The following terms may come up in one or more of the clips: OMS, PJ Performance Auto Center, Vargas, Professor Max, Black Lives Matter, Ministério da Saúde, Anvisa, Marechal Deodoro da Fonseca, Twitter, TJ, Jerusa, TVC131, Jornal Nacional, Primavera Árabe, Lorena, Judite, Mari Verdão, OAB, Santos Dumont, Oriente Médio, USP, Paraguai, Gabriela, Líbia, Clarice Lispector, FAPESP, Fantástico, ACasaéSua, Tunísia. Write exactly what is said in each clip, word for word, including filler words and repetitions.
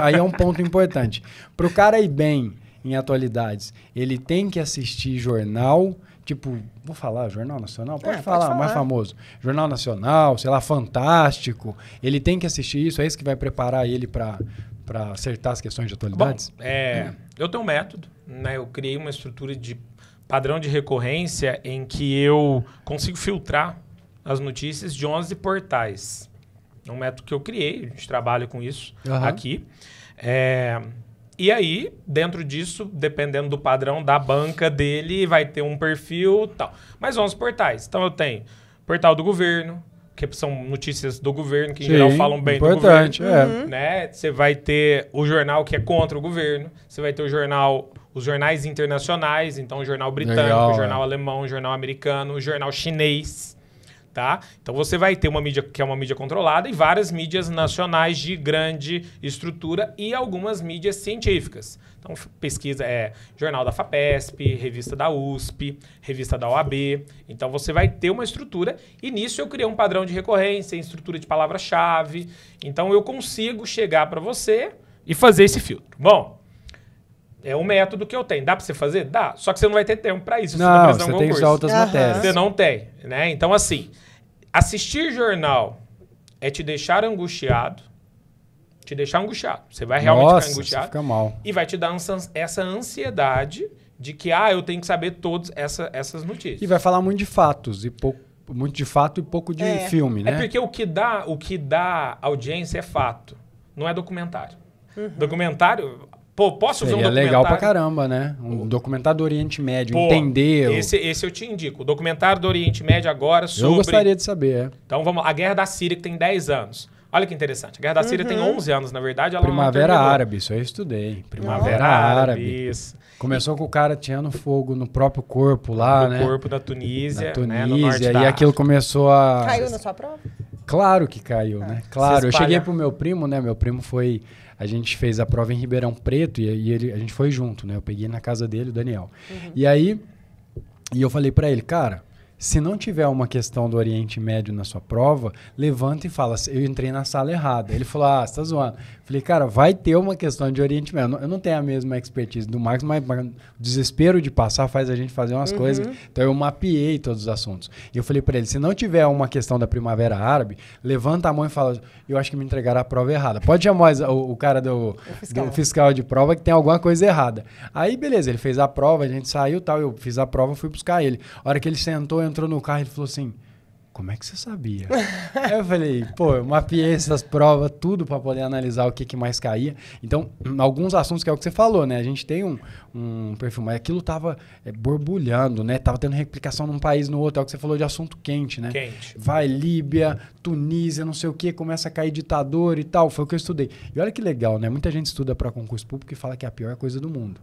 aí é um ponto importante. Para o cara ir bem em atualidades, ele tem que assistir jornal, tipo, vou falar, Jornal Nacional? Pode, é, falar, pode falar, mais famoso. Jornal Nacional, sei lá, Fantástico. Ele tem que assistir isso, é isso que vai preparar ele para para acertar as questões de atualidades? Bom, é, eu tenho um método, né? Eu criei uma estrutura de padrão de recorrência em que eu consigo filtrar as notícias de onze portais. É um método que eu criei, a gente trabalha com isso uhum. aqui. É, e aí, dentro disso, dependendo do padrão da banca dele, vai ter um perfil e tal. Mas onze portais. Então eu tenho portal do governo, que são notícias do governo, que em Sim, geral falam bem do governo. É. Né? Você vai ter o jornal que é contra o governo, você vai ter o jornal, os jornais internacionais, então o jornal britânico, Legal, o jornal é. alemão, o jornal americano, o jornal chinês. Tá? Então você vai ter uma mídia que é uma mídia controlada e várias mídias nacionais de grande estrutura e algumas mídias científicas. Então pesquisa é jornal da FAPESP, revista da U S P, revista da O A B. Então você vai ter uma estrutura e nisso eu criei um padrão de recorrência, estrutura de palavra-chave. Então eu consigo chegar para você e fazer esse filtro. Bom, é um método que eu tenho. Dá para você fazer? Dá. Só que você não vai ter tempo para isso. Você não, tá você tem concurso. que usar outras uhum. matérias. Você não tem, né? Então assim... Assistir jornal é te deixar angustiado, te deixar angustiado. Você vai realmente Nossa, ficar angustiado. Você fica mal. E vai te dar essa ansiedade de que, ah, eu tenho que saber todas essa, essas notícias. E vai falar muito de fatos, e pouco, muito de fato e pouco de é. filme, né? É porque o que dá, o que dá audiência é fato, não é documentário. Uhum. Documentário... Pô, posso Seria ver um documentário? É legal pra caramba, né? Um Pô. documentário do Oriente Médio, Pô, entender... Esse, esse eu te indico. O documentário do Oriente Médio agora sobre... Eu gostaria de saber, é. Então vamos lá. A Guerra da Síria, que tem dez anos. Olha que interessante. A Guerra da Síria uhum. tem onze anos, na verdade. Ela Primavera não Árabe, isso aí eu estudei. Primavera Árabe. Árabe. Isso. Começou e... com o cara tirando fogo no próprio corpo lá, no né? No corpo da Tunísia. Na Tunísia, né? No norte e da... aquilo começou a... Caiu na sua prova? Claro que caiu, ah. né? Claro. Eu cheguei pro meu primo, né? Meu primo foi... A gente fez a prova em Ribeirão Preto e, e ele, a gente foi junto, né? Eu peguei na casa dele, o Daniel. Uhum. E aí, e eu falei pra ele, cara, se não tiver uma questão do Oriente Médio na sua prova, levanta e fala, eu entrei na sala errada. Ele falou, ah, você tá zoando. Eu falei, cara, vai ter uma questão de Oriente Médio. Eu não tenho a mesma expertise do Marcos, mas o desespero de passar faz a gente fazer umas uhum. coisas. Então, eu mapeei todos os assuntos. E eu falei pra ele, se não tiver uma questão da Primavera Árabe, levanta a mão e fala... Eu acho que me entregaram a prova errada. Pode chamar o, o cara do, o fiscal. do fiscal de prova que tem alguma coisa errada. Aí, beleza, ele fez a prova, a gente saiu e tal. Eu fiz a prova, fui buscar ele. A hora que ele sentou, entrou no carro, ele falou assim... Como é que você sabia? Eu falei, pô, eu mapeei essas provas, tudo para poder analisar o que, que mais caía. Então, alguns assuntos que é o que você falou, né? A gente tem um, um perfil, mas aquilo tava é, borbulhando, né? Tava tendo replicação num país, no outro. É o que você falou de assunto quente, né? Quente. Vai Líbia, Tunísia, não sei o quê, começa a cair ditador e tal. Foi o que eu estudei. E olha que legal, né? Muita gente estuda para concurso público e fala que é a pior coisa do mundo.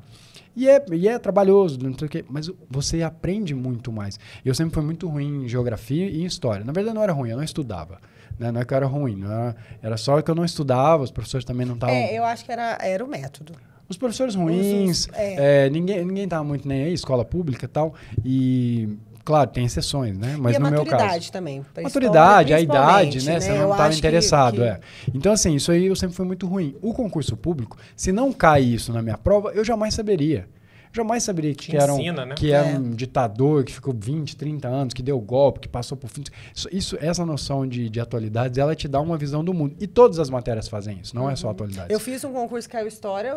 E é, e é trabalhoso, não sei o quê, mas você aprende muito mais. Eu sempre fui muito ruim em geografia e em história. Na verdade, não era ruim, eu não estudava. Né? Não é que eu era ruim, não era, era só que eu não estudava, os professores também não estavam... É, eu acho que era, era o método. Os professores ruins, os, é. É, ninguém ninguém estava muito nem aí, escola pública e tal, e... Claro, tem exceções, né? Mas e a no meu caso. Maturidade também. Maturidade, a idade, né? né? Você não estava interessado. Que, que... É. Então, assim, isso aí eu sempre fui muito ruim. O concurso público, se não cai isso na minha prova, eu jamais saberia. Jamais saberia que, que, ensina, era, um, né? que é. era um ditador, que ficou vinte, trinta anos, que deu golpe, que passou por fim. Isso, isso, essa noção de, de atualidades, ela te dá uma visão do mundo. E todas as matérias fazem isso, não uhum. é só atualidades. Eu fiz um concurso que caiu história,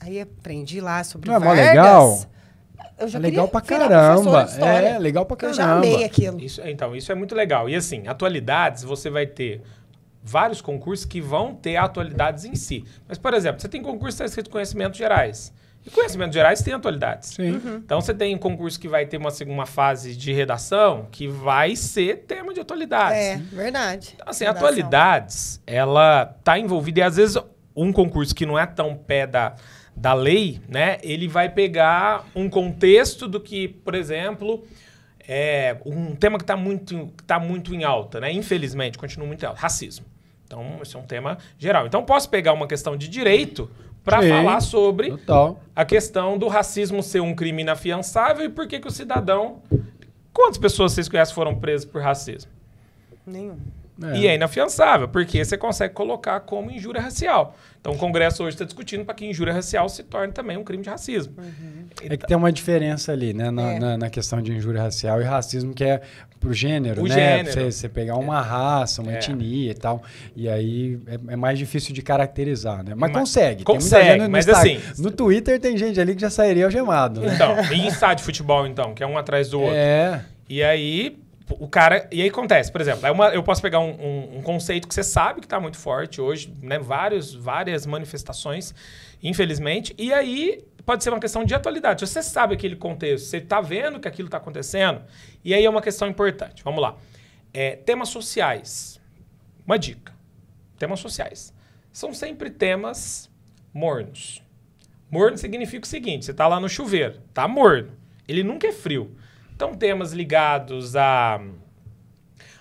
aí aprendi lá sobre não Vargas. Não é legal? Eu já é legal pra caramba. É, legal pra caramba. Eu já amei aquilo. Isso, então, isso é muito legal. E assim, atualidades, você vai ter vários concursos que vão ter atualidades em si. Mas, por exemplo, você tem concurso que está escrito conhecimentos gerais. E conhecimentos gerais tem atualidades. Sim. Uhum. Então, você tem um concurso que vai ter uma segunda fase de redação que vai ser tema de atualidades. É, verdade. Então, assim, redação. Atualidades, ela tá envolvida. E, às vezes, um concurso que não é tão pé da... da lei, né? Ele vai pegar um contexto do que, por exemplo, é um tema que está muito, tá muito em alta, né? Infelizmente, continua muito em alta. Racismo. Então, esse é um tema geral. Então, posso pegar uma questão de direito para falar sobre total. a questão do racismo ser um crime inafiançável e por que que o cidadão... Quantas pessoas vocês conhecem foram presas por racismo? Nenhum. É. E é inafiançável, porque você consegue colocar como injúria racial. Então o Congresso hoje está discutindo para que injúria racial se torne também um crime de racismo. Uhum. Então, é que tem uma diferença ali, né? Na, é. na, na questão de injúria racial e racismo, que é pro gênero, o né? Você, você pegar uma é. raça, uma é. etnia e tal. E aí é, é mais difícil de caracterizar, né? Mas, mas consegue. Consegue, no, mas no assim... No Twitter tem gente ali que já sairia algemado, né? Então, e em estádio de futebol, então, que é um atrás do outro. É. E aí... O cara... E aí acontece, por exemplo, é uma, eu posso pegar um, um, um conceito que você sabe que está muito forte hoje, né? Vários, várias manifestações, infelizmente. E aí pode ser uma questão de atualidade. Você sabe aquele contexto, você está vendo que aquilo está acontecendo. E aí é uma questão importante. Vamos lá. É, temas sociais. Uma dica. Temas sociais. São sempre temas mornos. Morno significa o seguinte, você está lá no chuveiro, está morno. Ele nunca é frio. Então, temas ligados à,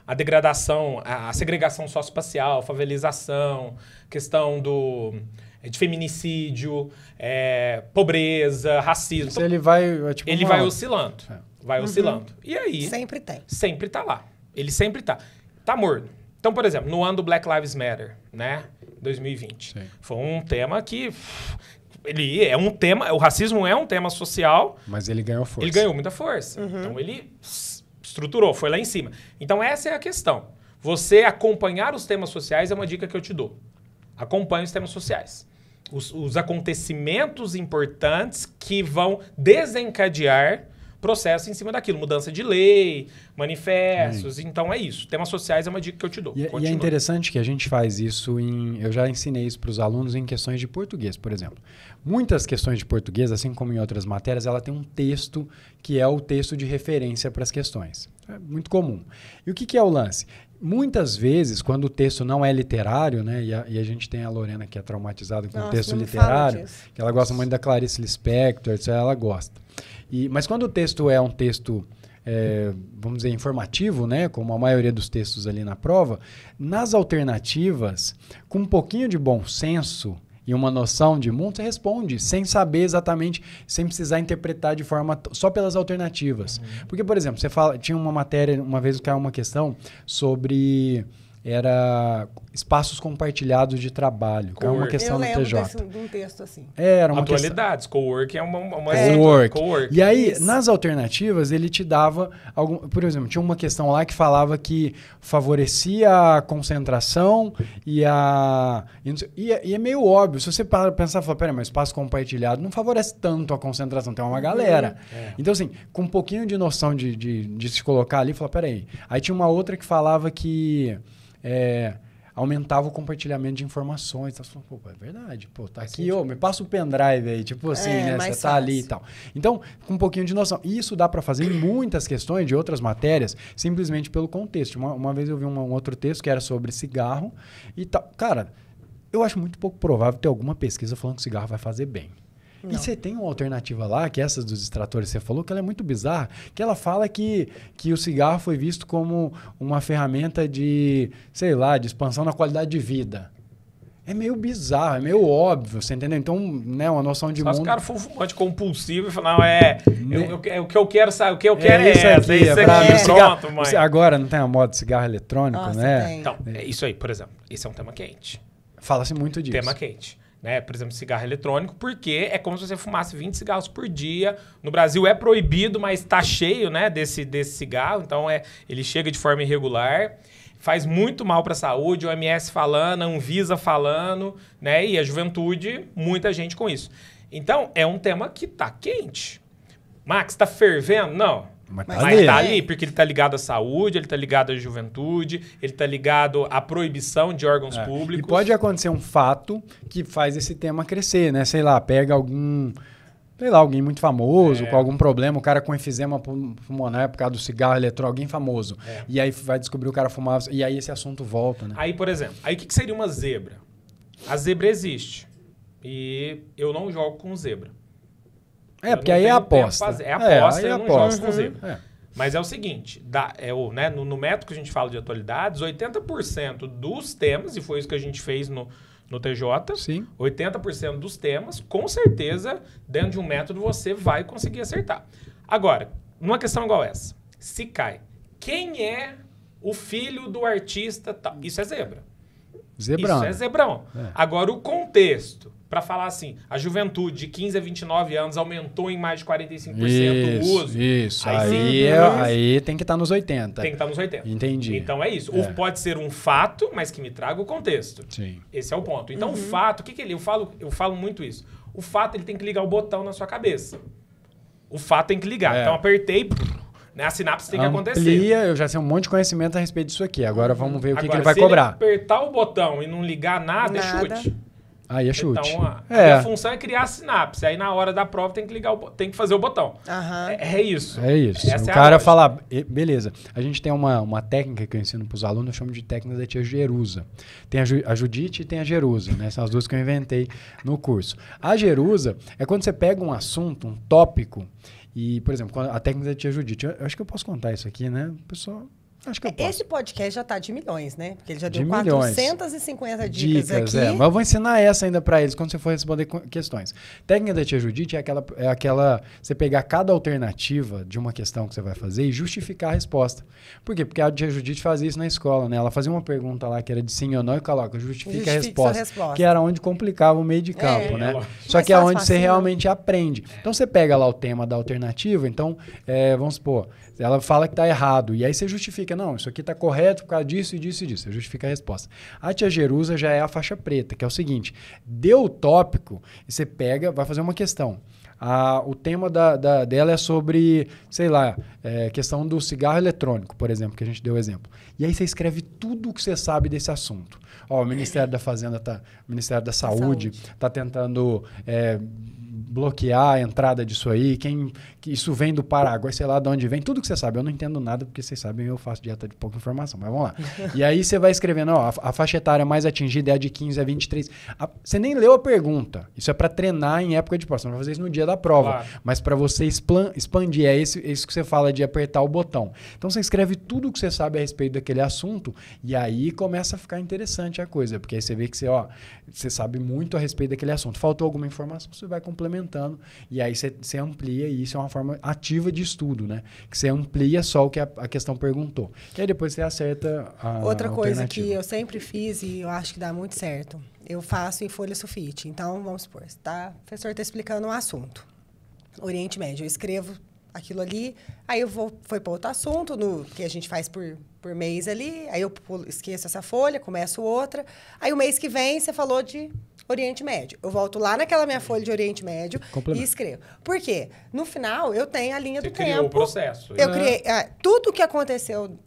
à degradação, à segregação socioespacial, favelização, questão do, de feminicídio, é, pobreza, racismo. Então, ele vai, é tipo ele uma... vai oscilando. É. Vai uhum. oscilando. E aí... Sempre tem. Sempre tá lá. Ele sempre tá. Tá morno. Então, por exemplo, no ano do Black Lives Matter, né? dois mil e vinte. Sim. Foi um tema que... Ele é um tema, o racismo é um tema social. Mas ele ganhou força. Ele ganhou muita força. Uhum. Então ele estruturou, foi lá em cima. Então essa é a questão. Você acompanhar os temas sociais é uma dica que eu te dou. Acompanhe os temas sociais. Os, os acontecimentos importantes que vão desencadear processo em cima daquilo, mudança de lei, manifestos, Sim. então é isso. Temas sociais é uma dica que eu te dou. E, e é interessante que a gente faz isso em... Eu já ensinei isso para os alunos em questões de português, por exemplo. Muitas questões de português, assim como em outras matérias, ela tem um texto que é o texto de referência para as questões. É muito comum. E o que, que é o lance? Muitas vezes, quando o texto não é literário, né, e a, e a gente tem a Lorena que é traumatizada com Nossa, o texto literário, que ela gosta muito da Clarice Lispector, etc, ela gosta. E, mas quando o texto é um texto, é, vamos dizer, informativo, né, como a maioria dos textos ali na prova, nas alternativas, com um pouquinho de bom senso e uma noção de mundo, você responde, sem saber exatamente, sem precisar interpretar de forma, só pelas alternativas. Uhum. Porque, por exemplo, você fala, tinha uma matéria, uma vez que era uma questão sobre... Era espaços compartilhados de trabalho, que é uma questão do T J. Eu lembro de um texto assim. Era uma questão... Atualidades, coworking é uma... uma coworking. coworking. E aí, Isso. nas alternativas, ele te dava... Algum... Por exemplo, tinha uma questão lá que falava que favorecia a concentração e a... E, e é meio óbvio. Se você para pensar, fala, peraí, mas espaço compartilhado não favorece tanto a concentração, tem uma galera. É. Então, assim, com um pouquinho de noção de, de, de se colocar ali, fala, peraí. Aí tinha uma outra que falava que... É, aumentava o compartilhamento de informações. Tá falando, pô, é verdade, pô, tá aqui, ô, me passa o pendrive aí, tipo assim, é, né? Você tá fácil. Ali e tal. Então, com um pouquinho de noção. E isso dá para fazer em muitas questões de outras matérias, simplesmente pelo contexto. Uma, uma vez eu vi um, um outro texto que era sobre cigarro e tal. Cara, eu acho muito pouco provável ter alguma pesquisa falando que cigarro vai fazer bem. Não. E você tem uma alternativa lá, que essa dos extratores você falou, que ela é muito bizarra, que ela fala que, que o cigarro foi visto como uma ferramenta de, sei lá, de expansão na qualidade de vida. É meio bizarro, é meio óbvio, você entendeu? Então, né, uma noção de Só mundo... Só os caras foram fumante compulsivo e falaram, é, eu, eu, eu, o que eu quero, sabe, o que eu quero é, é isso aqui, é isso aqui, é. Cigarro, pronto, mãe. Agora não tem a moda de cigarro eletrônico, Nossa, né? Tem. Então, é isso aí, por exemplo, esse é um tema quente. Fala-se muito disso. Tema quente. Né? Por exemplo, cigarro eletrônico, porque é como se você fumasse vinte cigarros por dia. No Brasil é proibido, mas está cheio, né, desse, desse cigarro, então é, ele chega de forma irregular, faz muito mal para a saúde, O M S falando, a Anvisa falando, né, e a juventude, muita gente com isso. Então, é um tema que está quente. Max, está fervendo? Não. Mas tá, Mas ali, tá ali, porque ele tá ligado à saúde, ele tá ligado à juventude, ele tá ligado à proibição de órgãos é. públicos. E pode acontecer um fato que faz esse tema crescer, né? Sei lá, pega algum... Sei lá, alguém muito famoso, é. com algum problema, o cara com enfisema pulmonar por causa do cigarro eletrônico, alguém famoso. É. E aí vai descobrir o cara fumava, e aí esse assunto volta, né? Aí, por exemplo, aí o que, que seria uma zebra? A zebra existe. E eu não jogo com zebra. É, eu porque aí é aposta. É aposta, é, eu não aposta. jogo com zebra. É. Mas é o seguinte, dá, é o, né, no, no método que a gente fala de atualidades, oitenta por cento dos temas, e foi isso que a gente fez no, no T J, Sim. oitenta por cento dos temas, com certeza, dentro de um método, você vai conseguir acertar. Agora, numa questão igual essa, se cai, quem é o filho do artista... Tá. Isso é zebra. Zebrão. Isso é zebrão. É. Agora, o contexto, para falar assim, a juventude de quinze a vinte e nove anos aumentou em mais de quarenta e cinco por cento isso, o uso. Isso, aí, aí, é, aí tem que estar tá nos oitenta. Tem que estar tá nos oitenta. Entendi. Então é isso. É. Ou pode ser um fato, mas que me traga o contexto. Sim. Esse é o ponto. Então, uhum. o fato, o que, que ele... Eu falo, eu falo muito isso. O fato, ele tem que ligar o botão na sua cabeça. O fato tem que ligar. É. Então, apertei... Né? A sinapse tem que Amplia, acontecer. Eu já sei um monte de conhecimento a respeito disso aqui. Agora vamos ver o Agora, que, que ele vai cobrar. Se ele apertar o botão e não ligar nada, nada. é chute. Aí é chute. Então, a, é. a função é criar a sinapse. Aí na hora da prova tem que, ligar o, tem que fazer o botão. Uhum. É, é isso. É isso. Essa o é cara fala, beleza, a gente tem uma, uma técnica que eu ensino para os alunos, eu chamo de técnica da tia Jerusa. Tem a, Ju, a Judite e tem a Jerusa, né? São as duas que eu inventei no curso. A Jerusa é quando você pega um assunto, um tópico, e, por exemplo, a técnica da tia Judite, eu acho que eu posso contar isso aqui, né? O pessoal, acho que eu posso. Esse podcast já tá de milhões, né? Porque ele já deu quatrocentas e cinquenta dicas, dicas aqui. É. Mas eu vou ensinar essa ainda para eles, quando você for responder questões. Técnica da tia Judite é aquela, é aquela... Você pegar cada alternativa de uma questão que você vai fazer e justificar a resposta. Por quê? Porque a tia Judite fazia isso na escola, né? Ela fazia uma pergunta lá que era de sim ou não e coloca, justifica, justifica a resposta, resposta. Que era onde complicava o meio de campo, é, né? É. Só que é onde você realmente aprende. Então, você pega lá o tema da alternativa, então, é, vamos supor, ela fala que tá errado. E aí você justifica, não, isso aqui tá correto por causa disso e disso e disso. Você justifica a resposta. A tia Jerusa já é a faixa preta, que é o seguinte, deu o tópico e você pega, vai fazer uma questão. Ah, o tema da, da, dela é sobre, sei lá, é, questão do cigarro eletrônico, por exemplo, que a gente deu exemplo. E aí você escreve tudo o que você sabe desse assunto. Ó, o Ministério da Fazenda, tá, o Ministério da Saúde está tentando... É, bloquear a entrada disso aí, quem, que isso vem do Paraguai, sei lá de onde vem, tudo que você sabe. Eu não entendo nada, porque vocês sabem, eu faço dieta de pouca informação, mas vamos lá. E aí você vai escrevendo, ó, a, a faixa etária mais atingida é a de quinze a vinte e três. A, você nem leu a pergunta. Isso é para treinar em época de prova. Você não vai fazer isso no dia da prova, claro. Mas para você explan, expandir, é isso, é isso que você fala de apertar o botão. Então você escreve tudo que você sabe a respeito daquele assunto e aí começa a ficar interessante a coisa, porque aí você vê que você, ó, você sabe muito a respeito daquele assunto. Faltou alguma informação, você vai complementar. E aí você amplia, e isso é uma forma ativa de estudo, né? Que você amplia só o que a, a questão perguntou. E aí depois você acerta a Outra coisa que eu sempre fiz e eu acho que dá muito certo, eu faço em folha sulfite. Então, vamos supor, tá? O professor está explicando um assunto, Oriente Médio. Eu escrevo aquilo ali, aí eu vou foi para outro assunto, no, que a gente faz por, por mês ali, aí eu pulo, esqueço essa folha, começo outra. Aí o mês que vem você falou de... Oriente Médio. Eu volto lá naquela minha folha de Oriente Médio e escrevo. Por quê? No final, eu tenho a linha Você do tempo. Você criou o processo. Eu né? criei... Ah, tudo que aconteceu,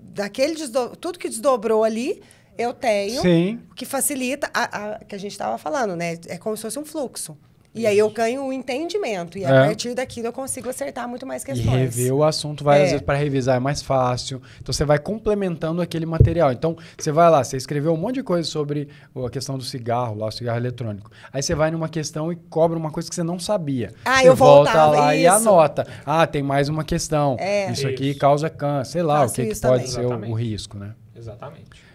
daquele desdo... tudo que desdobrou ali, eu tenho, Sim. que facilita a, a que a gente estava falando, né? É como se fosse um fluxo. E Isso. aí eu ganho o entendimento. E a é. partir daquilo eu consigo acertar muito mais questões. E rever o assunto várias é. vezes para revisar é mais fácil. Então, você vai complementando aquele material. Então, você vai lá, você escreveu um monte de coisa sobre a questão do cigarro, lá, o cigarro eletrônico. Aí você vai numa questão e cobra uma coisa que você não sabia. Ah, você eu volta voltava, lá isso. e anota. Ah, tem mais uma questão. É. Isso, isso aqui causa câncer. Sei lá, Faço o que, que pode também. ser o, o risco, né? Exatamente.